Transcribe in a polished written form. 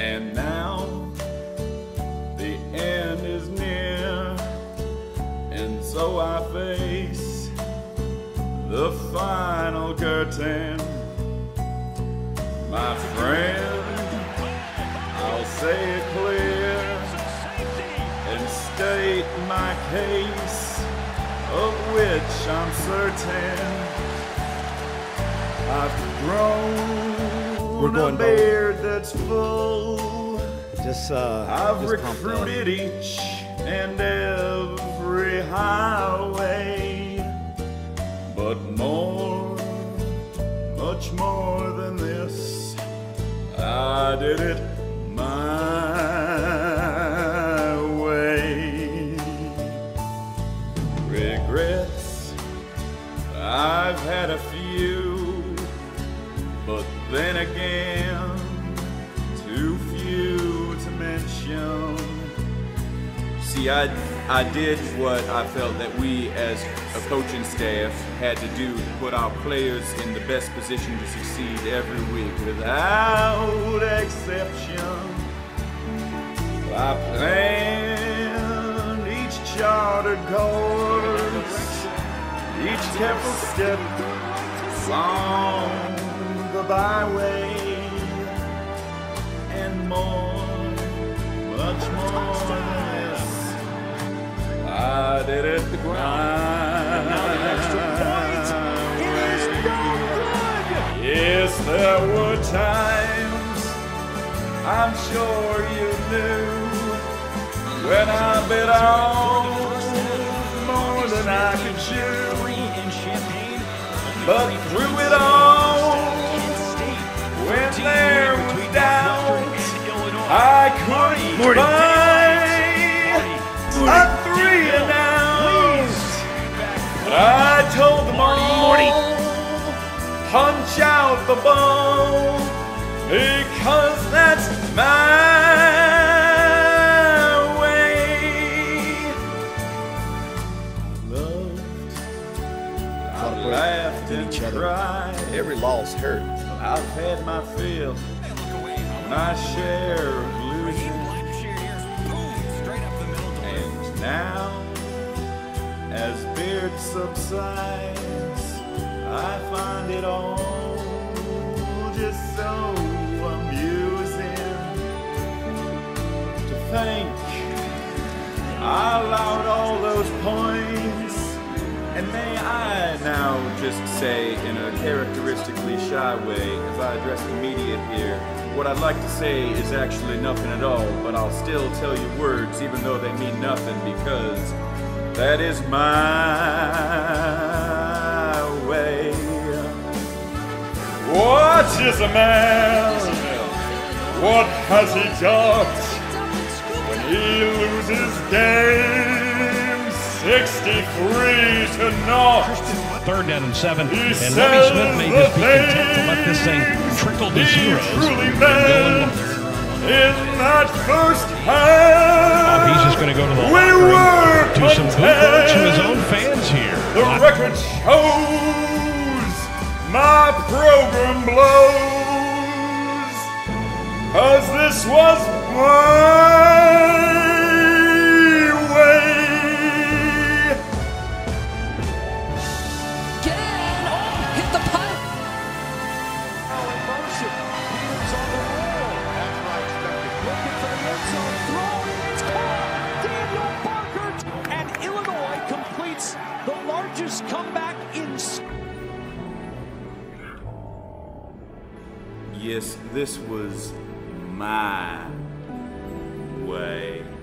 And now the end is near, and so I face the final curtain. My friend, I'll say it clear and state my case, of which I'm certain. I've grown a beard that's full. I've recruited each and every highway, but more, much more than this, I did it my way. Regrets, I've had a few, but then again, too few to mention. See, I did what I felt that we as a coaching staff had to do to put our players in the best position to succeed every week without exception. I planned each chartered course, each careful step along the byway, and more, much more. I did it the grind. Now the extra point. It is no good. Yes, there were times, I'm sure you knew, when I bit off more than I could chew. But through it all, when there was doubt, I couldn't find a I told them all, punch out the ball, because that's my way. I laughed and cried. Every loss hurt. I've had my fill, my share of losing, and now, as beard subsides, I find it all just so amusing to think I allowed all those points. And may I now just say, in a characteristically shy way, as I address the media here, what I'd like to say is actually nothing at all, but I'll still tell you words even though they mean nothing, because that is my way. What is a man? What has he got when he loses game 63-0? Third down and 7. And Lovie Smith may just be content to let this thing trickle to zeros. Truly meant in that first half. He's just going to go to the to some good words from his own fans here. The record shows, my program blows, 'cause this was my way. Get in! Oh, hit the pipe! The largest comeback in... Yes, this was my way.